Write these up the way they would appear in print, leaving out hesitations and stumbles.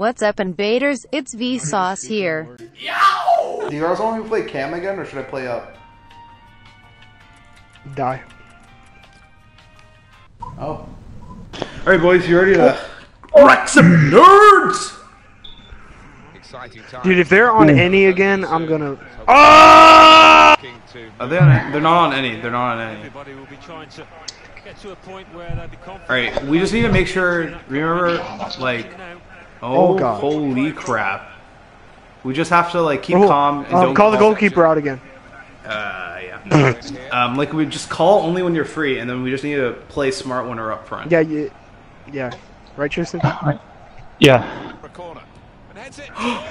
What's up, invaders? It's Vsauce here. Yow! Do you guys want me to play cam again, or should I play up? Die. Oh. Alright, boys, you ready to wreck some nerds? Exciting time. Dude, if they're on any again, I'm gonna. Oh! They're not on any. They're not on any. Everybody will be trying to get to a point where they'll be confident. Alright, we just need to make sure. Remember, like. Oh, God. Holy crap. We just have to, like, keep calm and don't call the goalkeeper out again. Yeah. Like, we just call only when you're free, and then we just need to play smart when we're up front. Yeah, yeah. Right, Tristan? Yeah.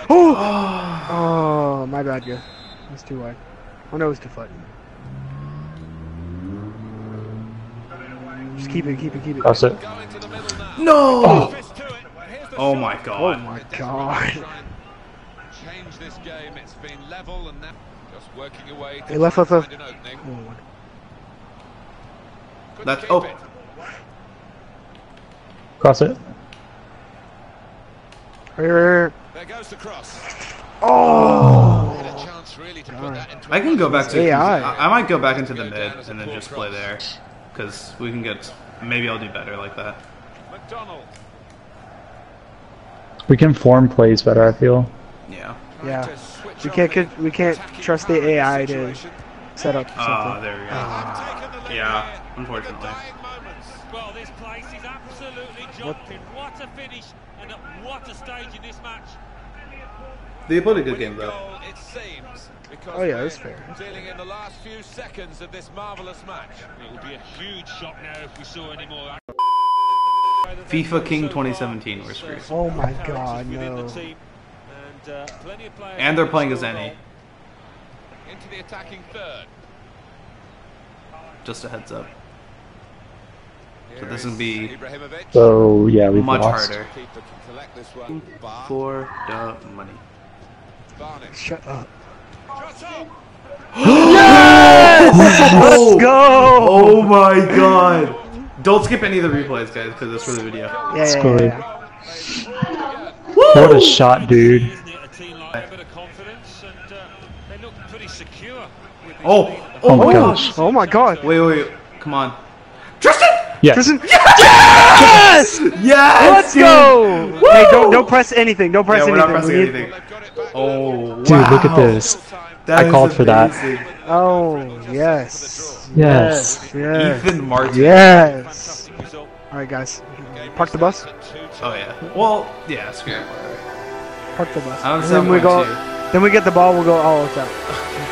Oh, my bad, yeah. That's too wide. Oh, no, it's too flat. Just keep it. That's it. No! Oh my God! Oh my God! Change this game. It's been level, and now just working away. Hey, left. That's open. Cross it. Here. There goes the cross. Oh! I can go back to. I might go back into the mid and then just play there, because we can get. Maybe I'll do better like that. McDonald. We can form plays better, I feel. Yeah. We can't trust the AI to set up something. Ah, there we go. Yeah, unfortunately. Well, this place is absolutely jumping. What a finish and what a stage in this match. They played a good game, though. Oh yeah, that's fair. Dealing in the last few seconds of this marvelous match. It would be a huge shock now if we saw any more. FIFA King 2017, we're screwed. Oh my God, no. And they're playing as any. Into the attacking third. Just a heads up. So this will be much harder. For the money. Shut up. Yes! Let's go! Oh my God. Don't skip any of the replays, guys, because that's for the video. Yeah. What a shot, dude. Oh my gosh. Oh my God. Wait. Come on. Tristan! Yes! Tristan. Yes! Yes! Let's go! Woo! Hey, don't press anything. Don't press anything. Oh, wow. Dude, look at this. I called for that. Oh, yes. Ethan Martin. Yes. Alright, guys. Park the bus? Oh, yeah. Well, yeah, screw it. Park the bus. And then we get the ball, we'll go all out.